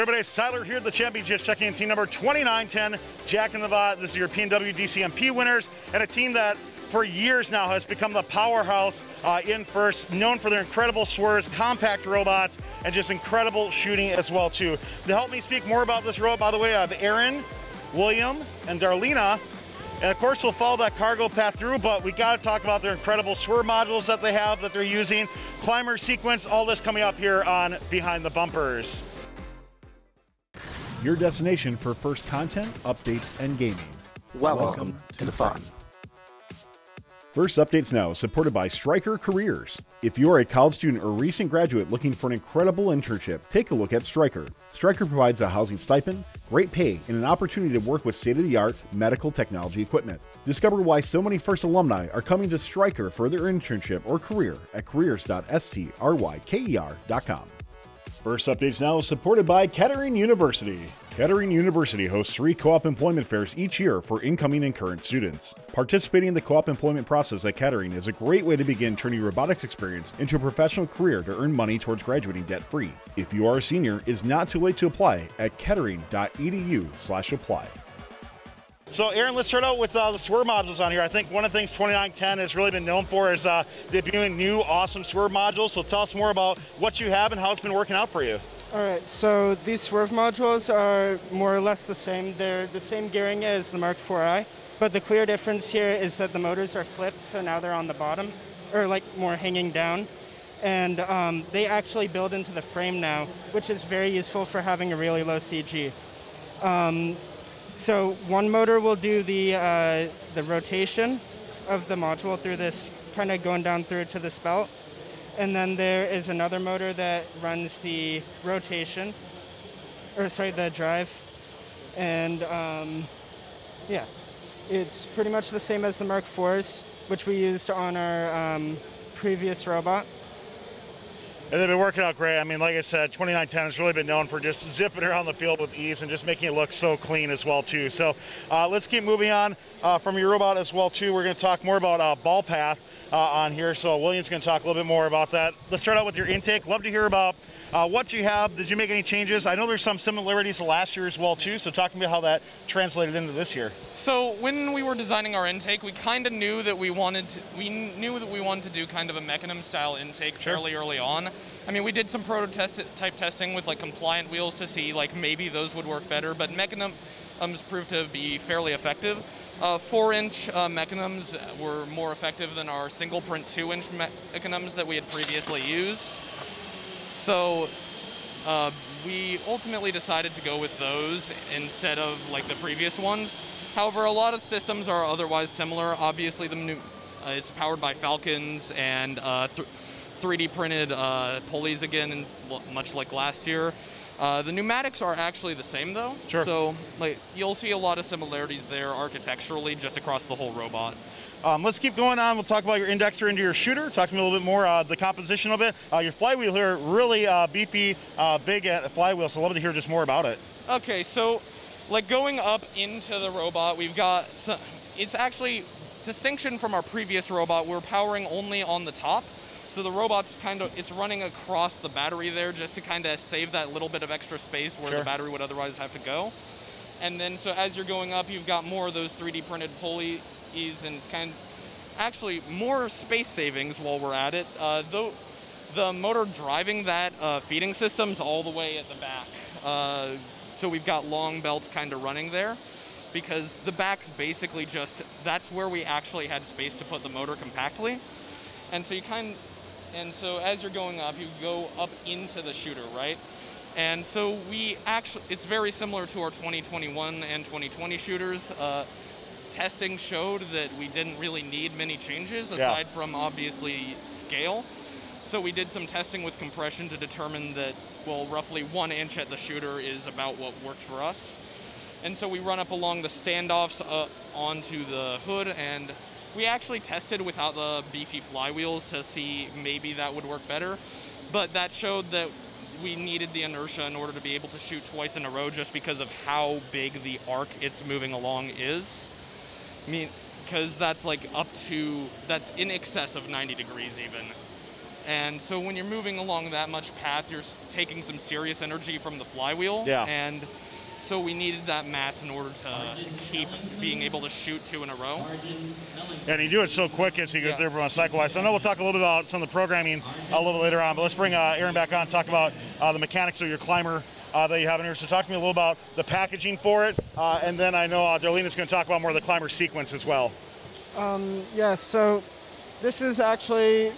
Good everybody, it's Tyler here at the championships, checking in team number 2910, Jack in the Bot. This is your PNW DCMP winners, and a team that for years now has become the powerhouse in FIRST, known for their incredible swerves, compact robots, and just incredible shooting as well too. To help me speak more about this robot, by the way, I have Aaron, William, and Darlena. And of course, we'll follow that cargo path through, but we got to talk about their incredible swerve modules that they have, that they're using, climber sequence, all this coming up here on Behind the Bumpers. Your destination for FIRST content, updates, and gaming. Welcome to the fun. FIRST Updates Now is supported by Stryker Careers. If you are a college student or recent graduate looking for an incredible internship, take a look at Stryker. Stryker provides a housing stipend, great pay, and an opportunity to work with state-of-the-art medical technology equipment. Discover why so many FIRST alumni are coming to Stryker for their internship or career at careers.stryker.com. FIRST Updates Now is supported by Kettering University. Kettering University hosts 3 co-op employment fairs each year for incoming and current students. Participating in the co-op employment process at Kettering is a great way to begin turning robotics experience into a professional career to earn money towards graduating debt-free. If you are a senior, it's not too late to apply at kettering.edu/apply. So Aaron, let's start out with the swerve modules on here. I think one of the things 2910 has really been known for is debuting new awesome swerve modules. So tell us more about what you have and how it's been working out for you. All right, so these swerve modules are more or less the same. They're the same gearing as the Mark IV-I, but the clear difference here is that the motors are flipped, so now they're on the bottom, or like more hanging down. And they actually build into the frame now, which is very useful for having a really low CG. So one motor will do the rotation of the module through this, kind of going down through to this belt. And then there is another motor that runs the rotation, or sorry, the drive. And yeah, it's pretty much the same as the Mark IVs, which we used on our previous robot. And they've been working out great. I mean, like I said, 2910 has really been known for just zipping around the field with ease and just making it look so clean as well, too. So let's keep moving on from your robot as well, too. We're going to talk more about ball path on here. So William's going to talk a little bit more about that. Let's start out with your intake. Love to hear about what you have. Did you make any changes? I know there's some similarities to last year as well, too. So talk to me about how that translated into this year. So when we were designing our intake, we kind of knew that we wanted to do kind of a mechanum style intake fairly early on. I mean, we did some prototype testing with like compliant wheels to see like maybe those would work better, but mechanums proved to be fairly effective. 4-inch mechanums were more effective than our single print 2-inch mechanums that we had previously used. So we ultimately decided to go with those instead of like the previous ones. However, a lot of systems are otherwise similar. Obviously, the new, it's powered by Falcons and 3D printed pulleys again, and much like last year. The pneumatics are actually the same though. Sure. So like, you'll see a lot of similarities there architecturally just across the whole robot. Let's keep going on. We'll talk about your indexer into your shooter. Talk to me a little bit more, the composition of it. Your flywheel here, really beefy, big flywheel, so I'd love to hear just more about it. Okay, so like going up into the robot, we've got, so it's actually distinction from our previous robot, we're powering only on the top. So the robot's kind of, it's running across the battery there just to kind of save that little bit of extra space where the battery would otherwise have to go. And then, so as you're going up, you've got more of those 3D printed pulleys, and it's kind of actually more space savings while we're at it. Though the motor driving that feeding system's all the way at the back. So we've got long belts kind of running there because the back's basically just, that's where we actually had space to put the motor compactly. And so you kind of, and so as you're going up, you go up into the shooter, right? And so we actually, it's very similar to our 2021 and 2020 shooters. Testing showed that we didn't really need many changes aside from obviously scale. So we did some testing with compression to determine that, well, roughly 1 inch at the shooter is about what worked for us. And so we run up along the standoffs onto the hood, and we actually tested without the beefy flywheels to see maybe that would work better, but that showed that we needed the inertia in order to be able to shoot twice in a row just because of how big the arc it's moving along is. I mean, because that's like up to, that's in excess of 90 degrees even. And so when you're moving along that much path, you're taking some serious energy from the flywheel. Yeah. And so we needed that mass in order to keep being able to shoot two in a row. And you do it so quick as you go through everyone cycle-wise. So I know we'll talk a little bit about some of the programming a little bit later on, but let's bring Aaron back on and talk about the mechanics of your climber that you have in here. So talk to me a little about the packaging for it, and then I know Darlena's going to talk about more of the climber sequence as well. Yeah, so this is actually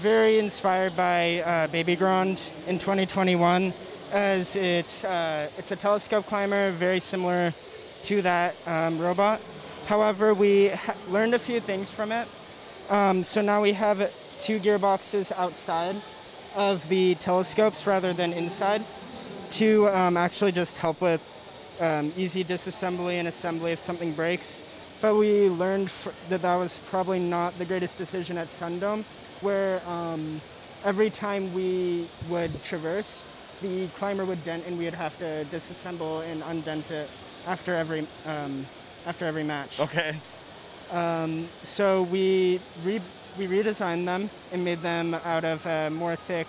very inspired by Babygrond in 2021, as it's a telescope climber, very similar to that robot. However, we learned a few things from it. So now we have two gearboxes outside of the telescopes rather than inside to actually just help with easy disassembly and assembly if something breaks. But we learned that was probably not the greatest decision at Sundome, where every time we would traverse, the climber would dent and we would have to disassemble and undent it after every match. Okay. So we redesigned them and made them out of more thick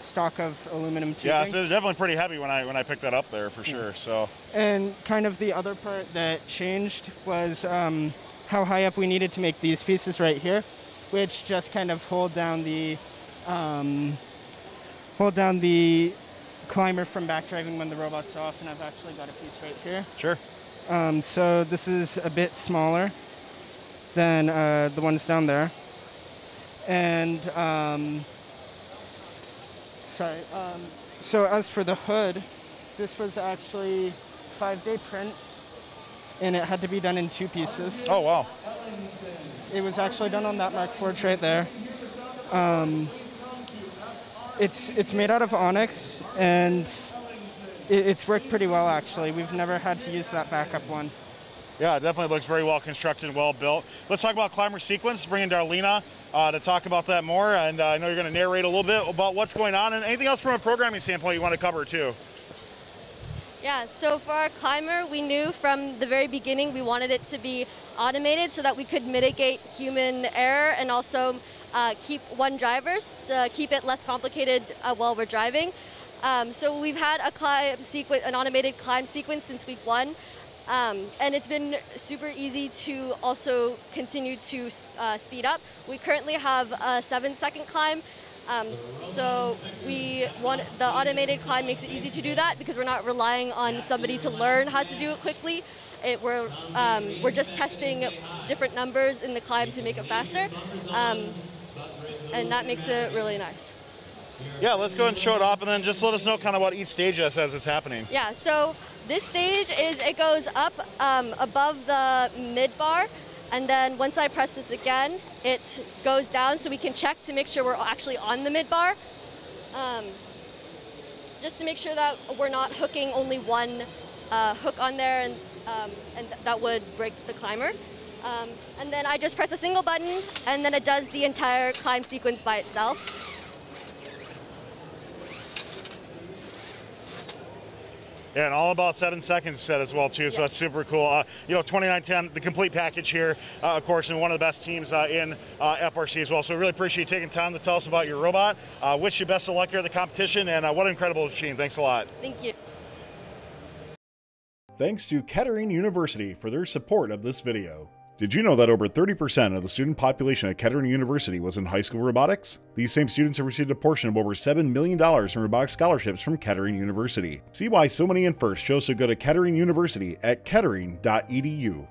stock of aluminum tubing. Yeah, so they're definitely pretty heavy when I picked that up there for sure. So. And kind of the other part that changed was how high up we needed to make these pieces right here, which just kind of hold down the climber from backdriving when the robot's off, and I've actually got a piece right here. Sure. So this is a bit smaller than the ones down there. And so as for the hood, this was actually 5-day print, and it had to be done in 2 pieces. Oh, wow. It was actually done on that Markforge right there. It's made out of onyx, and it's worked pretty well, actually. We've never had to use that backup one. Yeah, it definitely looks very well constructed, well built. Let's talk about climber sequence, bringing Darlena to talk about that more. And I know you're going to narrate a little bit about what's going on, and anything else from a programming standpoint you want to cover too. Yeah, so for our climber, we knew from the very beginning we wanted it to be automated so that we could mitigate human error and also keep one driver to keep it less complicated while we're driving. So we've had a climb sequence, an automated climb sequence since week 1, and it's been super easy to also continue to speed up. We currently have a 7-second climb. So we want the automated climb makes it easy to do that because we're not relying on somebody to learn how to do it quickly. We're just testing different numbers in the climb to make it faster, and that makes it really nice. Yeah, let's go ahead and show it off, and then just let us know kind of what each stage is as it's happening. Yeah, so this stage is it goes up above the mid bar. And then once I press this again, it goes down so we can check to make sure we're actually on the mid bar. Just to make sure that we're not hooking only one hook on there, and that would break the climber. And then I just press a single button, and then it does the entire climb sequence by itself. Yeah, and all about 7 seconds set as well too, so that's super cool. You know, 2910, the complete package here, of course, and one of the best teams in FRC as well. So we really appreciate you taking time to tell us about your robot. Wish you best of luck here at the competition, and what an incredible machine. Thanks a lot. Thank you. Thanks to Kettering University for their support of this video. Did you know that over 30% of the student population at Kettering University was in high school robotics? These same students have received a portion of over $7 million in robotics scholarships from Kettering University. See why so many in FIRST chose to go to Kettering University at kettering.edu.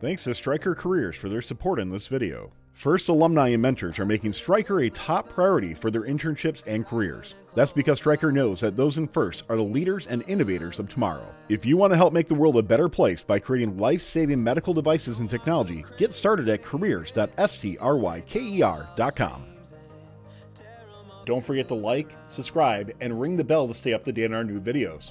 Thanks to Stryker Careers for their support in this video. FIRST alumni and mentors are making Stryker a top priority for their internships and careers. That's because Stryker knows that those in FIRST are the leaders and innovators of tomorrow. If you want to help make the world a better place by creating life-saving medical devices and technology, get started at careers.stryker.com. Don't forget to like, subscribe, and ring the bell to stay up to date on our new videos.